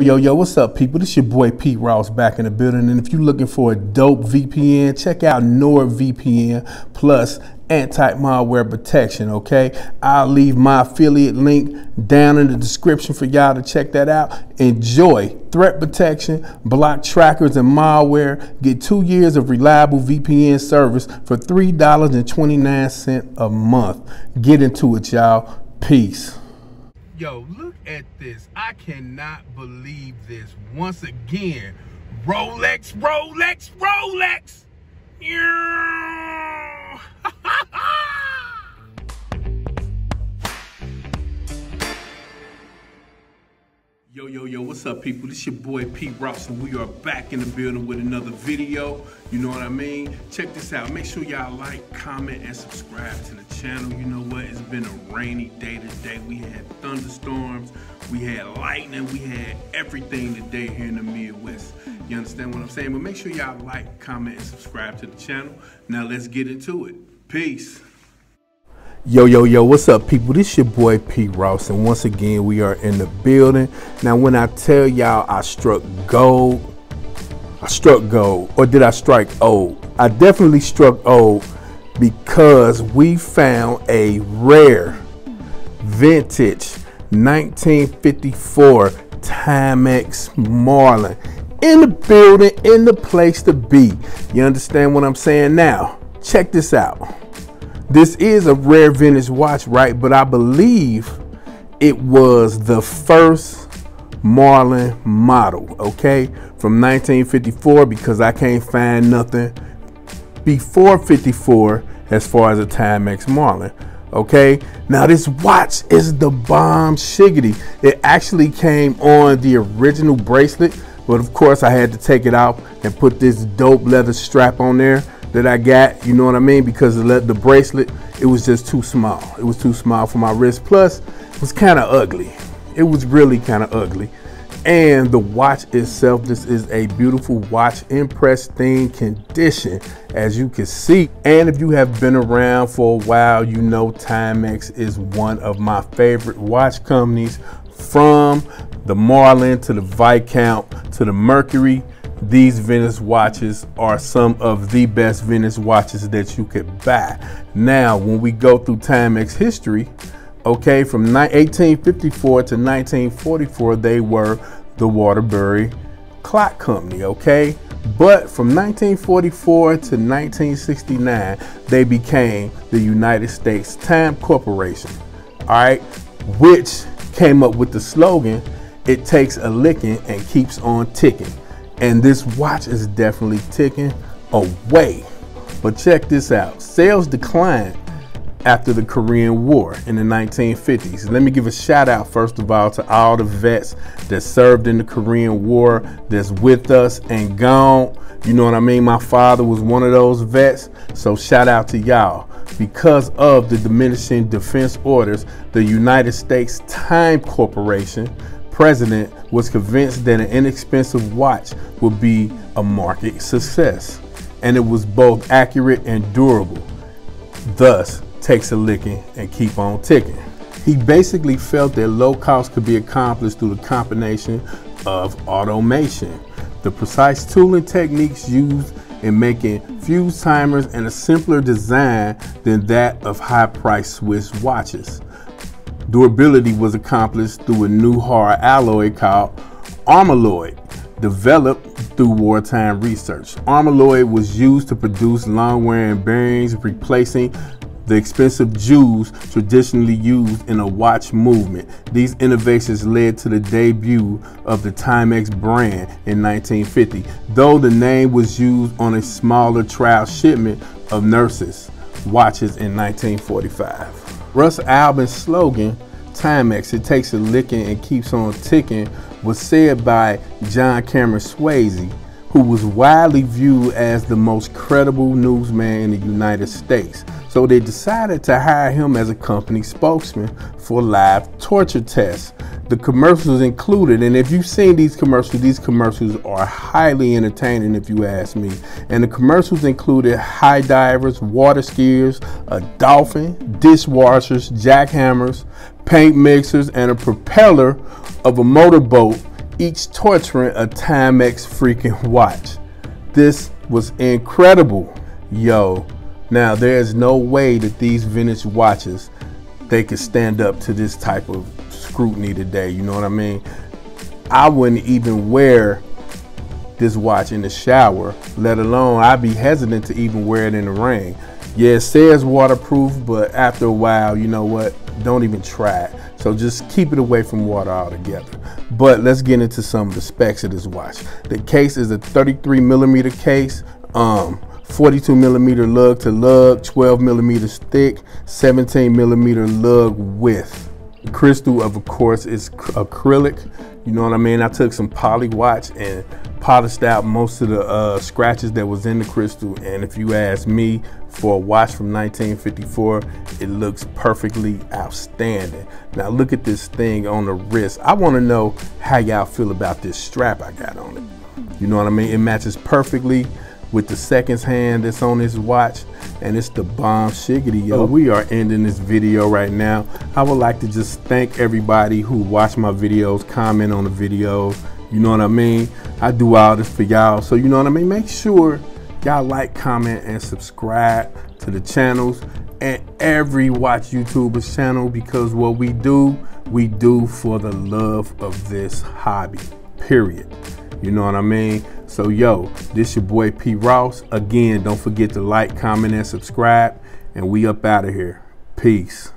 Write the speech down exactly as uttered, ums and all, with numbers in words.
Yo, yo, what's up, people? This your boy Pete Ross back in the building, and if you're looking for a dope V P N, check out NordVPN Plus Anti-Malware Protection, okay? I'll leave my affiliate link down in the description for y'all to check that out. Enjoy threat protection, block trackers and malware. Get two years of reliable V P N service for three dollars and twenty-nine cents a month. Get into it, y'all. Peace. Yo, look at this. I cannot believe this. Once again, Rolex, Rolex, Rolex. Yeah. Yo, yo, yo, what's up, people? This your boy Pete Ross, and we are back in the building with another video. You know what I mean? Check this out. Make sure y'all like, comment, and subscribe to the channel. You know what? It's been a rainy day today. We had thunderstorms, we had lightning, we had everything today here in the Midwest. You understand what I'm saying? But make sure y'all like, comment, and subscribe to the channel. Now let's get into it. Peace. Yo, yo, yo, what's up, people? This your boy Pete Ross, and once again we are in the building. Now when I tell y'all I struck gold, I struck gold, or did I strike old? I definitely struck old, because we found a rare vintage nineteen fifty-four Timex Marlin in the building, in the place to be. You understand what I'm saying? Now check this out. This is a rare vintage watch, right? But I believe it was the first Marlin model, okay, from nineteen fifty-four, because I can't find nothing before fifty-four as far as a Timex Marlin, okay? Now this watch is the bomb shiggity. It actually came on the original bracelet, but of course I had to take it out and put this dope leather strap on there that I got, you know what I mean, because the, the bracelet, it was just too small. It was too small for my wrist, plus it was kind of ugly. It was really kind of ugly. And the watch itself, this is a beautiful watch in pristine condition, as you can see. And if you have been around for a while, you know Timex is one of my favorite watch companies, from the Marlin to the Viscount to the Mercury. These vintage watches are some of the best vintage watches that you could buy. Now, when we go through Timex history, okay, from eighteen fifty-four to nineteen forty-four, they were the Waterbury clock company, okay? But from nineteen forty-four to nineteen sixty-nine, they became the United States Time Corporation, all right, which came up with the slogan, "It takes a licking and keeps on ticking." And this watch is definitely ticking away. But check this out. Sales declined after the Korean War in the nineteen fifties. Let me give a shout out first of all to all the vets that served in the Korean War, that's with us and gone. You know what I mean? My father was one of those vets, so shout out to y'all. Because of the diminishing defense orders, the United States Time Corporation president was convinced that an inexpensive watch would be a market success, and it was both accurate and durable, thus takes a licking and keep on ticking. He basically felt that low cost could be accomplished through the combination of automation, the precise tooling techniques used in making fuse timers, and a simpler design than that of high-priced Swiss watches. Durability was accomplished through a new hard alloy called Armaloid, developed through wartime research. Armaloid was used to produce long-wearing bearings, replacing the expensive jewels traditionally used in a watch movement. These innovations led to the debut of the Timex brand in nineteen fifty, though the name was used on a smaller trial shipment of nurses' watches in nineteen forty-five. Russ Albin's slogan, "Timex, it takes a licking and keeps on ticking," was said by John Cameron Swayze, who was widely viewed as the most credible newsman in the United States. So they decided to hire him as a company spokesman for live torture tests. The commercials included, and if you've seen these commercials, these commercials are highly entertaining if you ask me. And the commercials included high divers, water skiers, a dolphin, dishwashers, jackhammers, paint mixers, and a propeller of a motorboat each torturing a Timex freaking watch. This was incredible. Yo, now there is no way that these vintage watches, they could stand up to this type of scrutiny today, you know what I mean? I wouldn't even wear this watch in the shower, let alone I'd be hesitant to even wear it in the rain. Yeah, it says waterproof, but after a while, you know what? Don't even try it. So just keep it away from water altogether. But let's get into some of the specs of this watch. The case is a thirty-three millimeter case, um, forty-two millimeter lug to lug, twelve millimeters thick, seventeen millimeter lug width. The crystal, of course, is acrylic. You know what I mean? I took some poly watch and polished out most of the uh, scratches that was in the crystal. And if you ask me, for a watch from nineteen fifty-four, it looks perfectly outstanding. Now look at this thing on the wrist. I want to know how y'all feel about this strap I got on it. You know what I mean? It matches perfectly with the seconds hand that's on this watch, and it's the bomb shiggity, yo. So we are ending this video right now. I would like to just thank everybody who watched my videos, comment on the videos, you know what I mean? I do all this for y'all, so you know what I mean? Make sure y'all like, comment, and subscribe to the channels and every watch YouTuber's channel, because what we do, we do for the love of this hobby, period. You know what I mean? So yo, this your boy P. Ross. Again, don't forget to like, comment, and subscribe. And we up out of here. Peace.